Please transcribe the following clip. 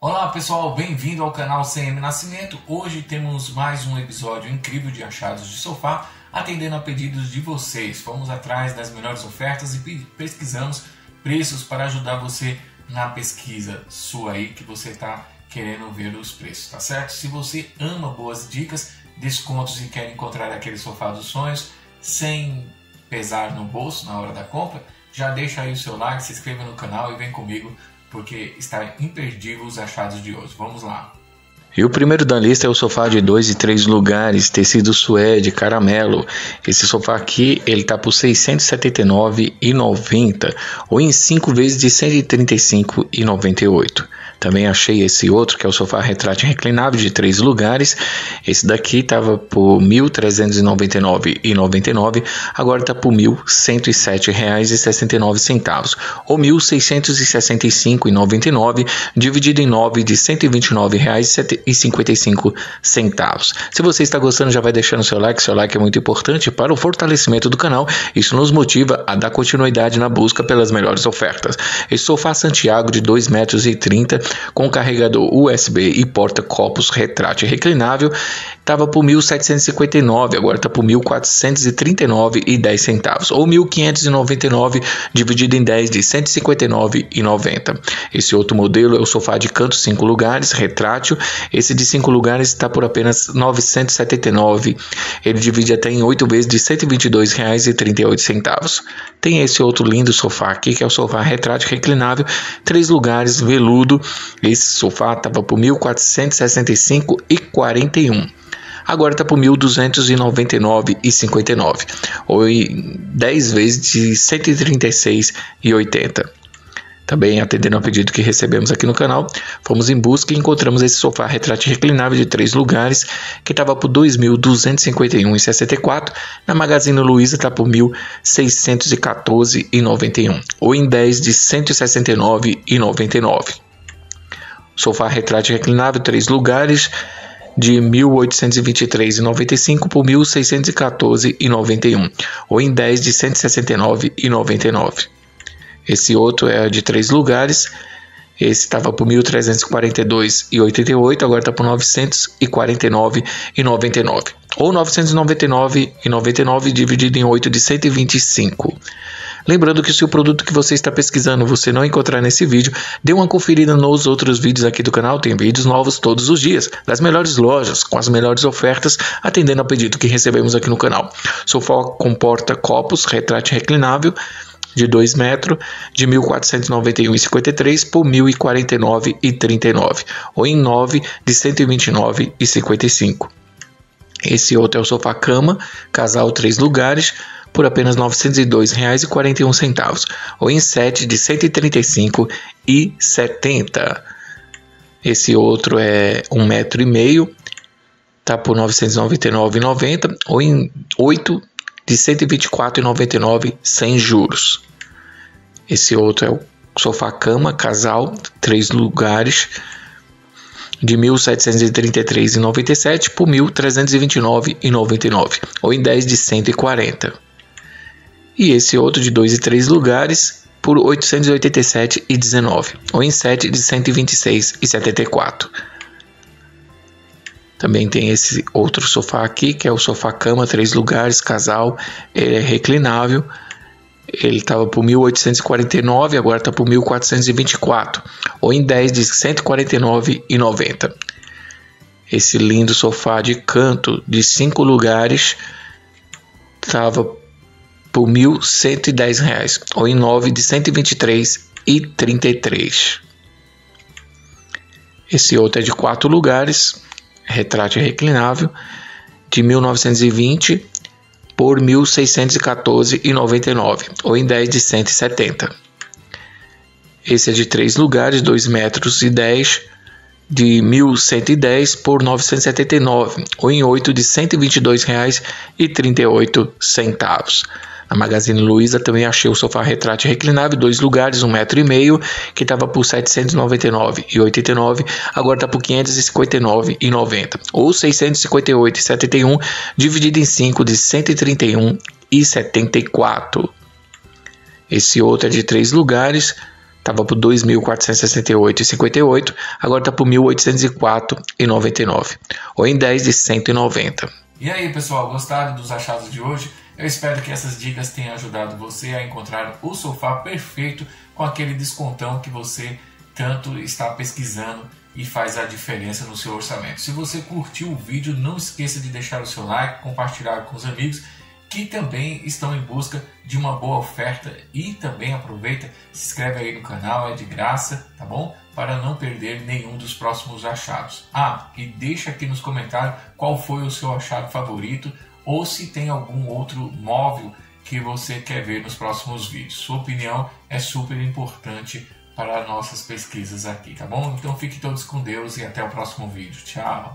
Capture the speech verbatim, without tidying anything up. Olá pessoal, bem-vindo ao canal C M Nascimento. Hoje temos mais um episódio incrível de Achados de Sofá, atendendo a pedidos de vocês. Fomos atrás das melhores ofertas e pesquisamos preços para ajudar você na pesquisa sua aí que você está querendo ver os preços, tá certo? Se você ama boas dicas, descontos e quer encontrar aquele sofá dos sonhos sem pesar no bolso na hora da compra, já deixa aí o seu like, se inscreva no canal e vem comigo, porque está imperdível os achados de hoje. Vamos lá! E o primeiro da lista é o sofá de dois e três lugares, tecido suede, caramelo. Esse sofá aqui, ele tá por seiscentos e setenta e nove reais e noventa centavos ou em cinco vezes de cento e trinta e cinco reais e noventa e oito centavos. Também achei esse outro, que é o sofá retrátil reclinável de três lugares. Esse daqui estava por mil trezentos e noventa e nove reais e noventa e nove centavos, agora está por mil cento e sete reais e sessenta e nove centavos ou mil seiscentos e sessenta e cinco reais e noventa e nove centavos, dividido em nove de cento e vinte e nove reais e cinquenta e cinco centavos. Se você está gostando, já vai deixando seu like. Seu like é muito importante para o fortalecimento do canal. Isso nos motiva a dar continuidade na busca pelas melhores ofertas. Esse sofá Santiago de dois metros e trinta com carregador U S B e porta-copos retrátil reclinável estava por mil setecentos e cinquenta e nove reais, agora está por mil quatrocentos e trinta e nove reais e dez centavos ou mil quinhentos e noventa e nove reais dividido em dez de cento e cinquenta e nove reais e noventa centavos. Esse outro modelo é o sofá de canto cinco lugares retrátil. Esse de cinco lugares está por apenas novecentos e setenta e nove reais. Ele divide até em oito vezes de cento e vinte e dois reais e trinta e oito centavos. Tem esse outro lindo sofá aqui, que é o sofá retrátil reclinável, três lugares, veludo. Esse sofá estava por mil quatrocentos e sessenta e cinco reais e quarenta e um centavos. Agora está por mil duzentos e noventa e nove reais e cinquenta e nove centavos, ou dez vezes de cento e trinta e seis reais e oitenta centavos. Também atendendo ao pedido que recebemos aqui no canal, fomos em busca e encontramos esse sofá retrátil reclinável de três lugares, que estava por dois mil duzentos e cinquenta e um reais e sessenta e quatro centavos, na Magazine Luiza está por mil seiscentos e quatorze reais e noventa e um centavos, ou em dez de cento e sessenta e nove reais e noventa e nove centavos. Sofá retrátil reclinável, três lugares, de mil oitocentos e vinte e três reais e noventa e cinco centavos por mil seiscentos e quatorze reais e noventa e um centavos, ou em dez de cento e sessenta e nove reais e noventa e nove centavos. Esse outro é de três lugares, esse estava por mil trezentos e quarenta e dois reais e oitenta e oito centavos, agora está por novecentos e quarenta e nove reais e noventa e nove centavos, ou novecentos e noventa e nove reais e noventa e nove centavos dividido em oito de cento e vinte e cinco reais. Lembrando que se o produto que você está pesquisando você não encontrar nesse vídeo, dê uma conferida nos outros vídeos aqui do canal. Tem vídeos novos todos os dias, das melhores lojas, com as melhores ofertas, atendendo ao pedido que recebemos aqui no canal. Sofá com porta-copos, retrátil reclinável, de dois metros, de mil quatrocentos e noventa e um reais e cinquenta e três centavos por mil e quarenta e nove reais e trinta e nove centavos, ou em nove de cento e vinte e nove reais e cinquenta e cinco centavos. Esse outro é o sofá cama, casal três lugares, por apenas novecentos e dois reais e quarenta e um centavos, ou em sete de cento e trinta e cinco reais e setenta centavos. Esse outro é um metro e meio, tá por novecentos e noventa e nove reais e noventa centavos, ou em oito de cento e vinte e quatro reais e noventa e nove centavos sem juros. Esse outro é o sofá cama casal três lugares, de mil setecentos e trinta e três reais e noventa e sete centavos por mil trezentos e vinte e nove reais e noventa e nove centavos, ou em dez de cento e quarenta reais. E esse outro de dois e três lugares por oitocentos e oitenta e sete reais e dezenove centavos, ou em sete de cento e vinte e seis reais e setenta e quatro centavos. Também tem esse outro sofá aqui, que é o sofá cama três lugares casal, ele é reclinável. Ele estava por mil oitocentos e quarenta e nove reais, agora está por mil quatrocentos e vinte e quatro reais, ou em dez de cento e quarenta e nove reais e noventa centavos. Esse lindo sofá de canto de cinco lugares estava por mil cento e dez reais, ou em nove de cento e vinte e três reais e trinta e três centavos. Esse outro é de quatro lugares, retrátil reclinável, de mil novecentos e vinte reais por mil seiscentos e quatorze reais e noventa e nove centavos, ou em dez de cento e setenta reais. Esse é de três lugares, dois metros e dez, de mil cento e dez reais por novecentos e setenta e nove reais, ou em oito de cento e vinte e dois reais e trinta e oito centavos. Na Magazine Luiza também achei o sofá retrátil reclinável, dois lugares, um metro e meio, que estava por setecentos e noventa e nove reais e oitenta e nove centavos, agora está por quinhentos e cinquenta e nove reais e noventa centavos, ou seiscentos e cinquenta e oito reais e setenta e um centavos, dividido em cinco de cento e trinta e um reais e setenta e quatro centavos. Esse outro é de três lugares, estava por dois mil quatrocentos e sessenta e oito reais e cinquenta e oito centavos, agora está por mil oitocentos e quatro reais e noventa e nove centavos, ou em dez de cento e noventa. E aí, pessoal, gostaram dos achados de hoje? Eu espero que essas dicas tenham ajudado você a encontrar o sofá perfeito com aquele descontão que você tanto está pesquisando e faz a diferença no seu orçamento. Se você curtiu o vídeo, não esqueça de deixar o seu like, compartilhar com os amigos que também estão em busca de uma boa oferta, e também aproveita, se inscreve aí no canal, é de graça, tá bom? Para não perder nenhum dos próximos achados. Ah, e deixa aqui nos comentários qual foi o seu achado favorito, ou se tem algum outro móvel que você quer ver nos próximos vídeos. Sua opinião é super importante para nossas pesquisas aqui, tá bom? Então fiquem todos com Deus e até o próximo vídeo. Tchau!